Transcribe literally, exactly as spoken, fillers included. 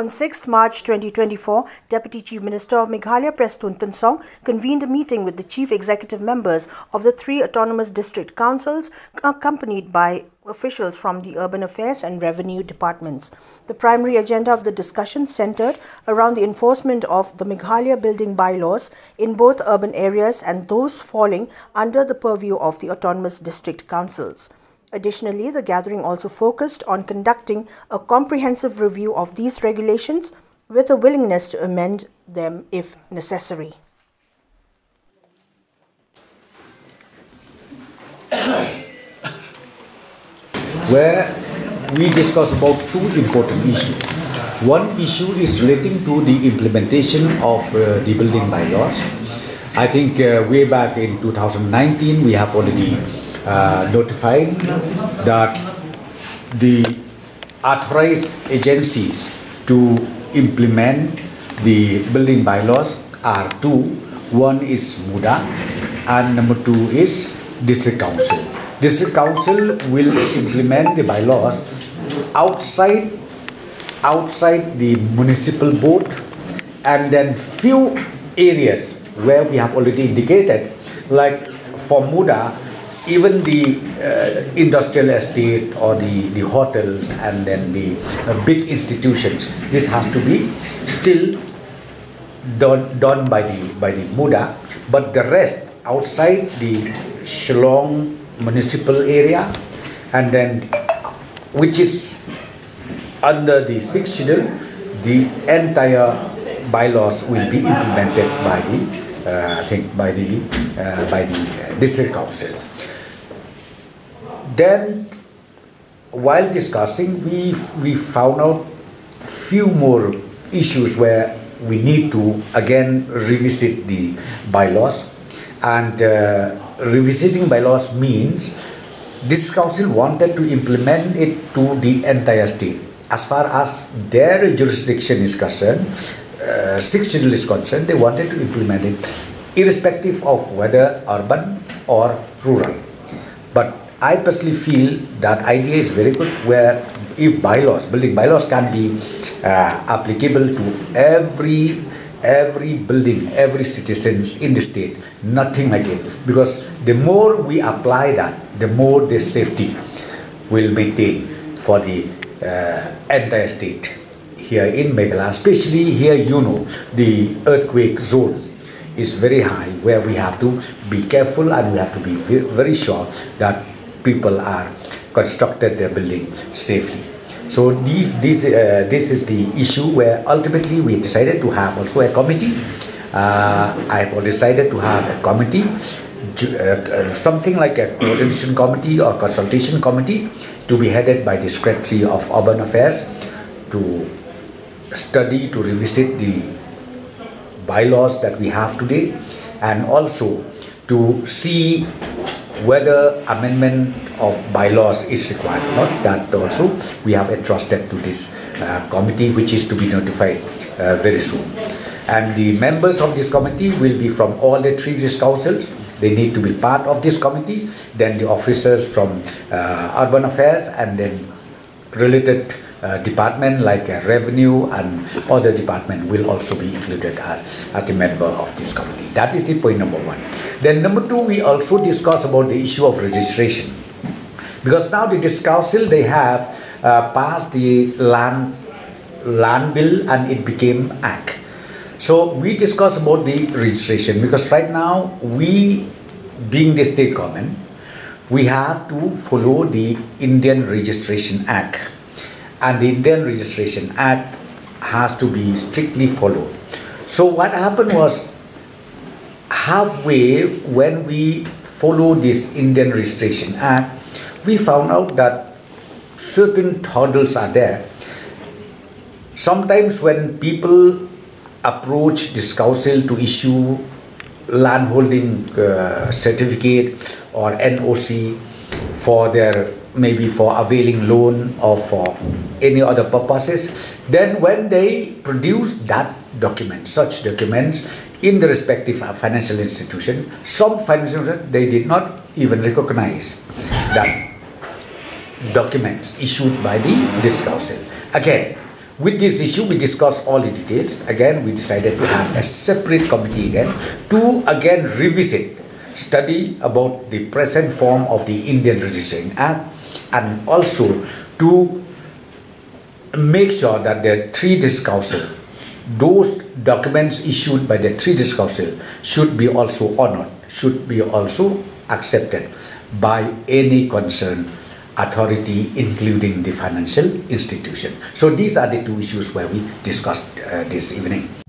On sixth March twenty twenty-four, Deputy Chief Minister of Meghalaya Prestone Tynsong convened a meeting with the Chief Executive Members of the three Autonomous District Councils, accompanied by officials from the Urban Affairs and Revenue Departments. The primary agenda of the discussion centered around the enforcement of the Meghalaya building bylaws in both urban areas and those falling under the purview of the Autonomous District Councils. Additionally, the gathering also focused on conducting a comprehensive review of these regulations with a willingness to amend them if necessary. Where we discuss about two important issues. One issue is relating to the implementation of uh, the building bylaws. I think uh, way back in two thousand nineteen, we have already uh, notified that the authorized agencies to implement the building bylaws are two. One is MUDA and number two is District Council. District Council will implement the bylaws outside, outside the municipal board, and then few areas where we have already indicated, like for MUDA, even the uh, industrial estate or the, the hotels and then the uh, big institutions. This has to be still done, done by the, by the MUDA, but the rest outside the Shillong municipal area, and then which is under the sixth schedule, the entire bylaws will be implemented by the uh, I think by the uh, by the district council. Then, while discussing, we we found out few more issues where we need to again revisit the bylaws. And uh, revisiting bylaws means this council wanted to implement it to the entire state. As far as their jurisdiction is concerned, uh, sixth schedule is concerned, they wanted to implement it irrespective of whether urban or rural. But I personally feel that idea is very good, where if bylaws, building bylaws can be uh, applicable to every every building, every citizens in the state, nothing like it. Because the more we apply that, the more the safety will maintain for the uh, entire state. Here in Meghalaya, especially here, you know, the earthquake zone is very high, where we have to be careful and we have to be very sure that people are constructed their building safely. So these, these, uh, this is the issue where ultimately we decided to have also a committee. Uh, I have decided to have a committee, uh, something like a coordination committee or consultation committee, to be headed by the Secretary of Urban Affairs, to study, to revisit the bylaws that we have today, and also to see whether amendment of bylaws is required or not. That also we have entrusted to this uh, committee, which is to be notified uh, very soon. And the members of this committee will be from all the three district councils. They need to be part of this committee. Then the officers from uh, urban affairs and then related uh, department like uh, revenue and other department will also be included as, as the member of this committee. That is the point number one. Then number two, we also discuss about the issue of registration. Because now the district council, they have uh, passed the land, land bill and it became act. So we discuss about the registration, because right now we, being the state government, we have to follow the Indian Registration Act. And the Indian Registration Act has to be strictly followed. So what happened was, halfway when we follow this Indian Registration Act, we found out that certain hurdles are there. Sometimes when people approach this council to issue land holding uh, certificate or N O C for their, maybe for availing loan or for any other purposes, then when they produce that document, such documents in the respective financial institution, some financial institution, they did not even recognize that documents issued by the district council. Again, With this issue, we discussed all the details. Again, we decided to have a separate committee again to again revisit, study about the present form of the Indian Registration Act, and also to make sure that the three district council, those documents issued by the three district council should be also honoured, should be also accepted by any concerned authority, including the financial institution. So these are the two issues where we discussed uh, this evening.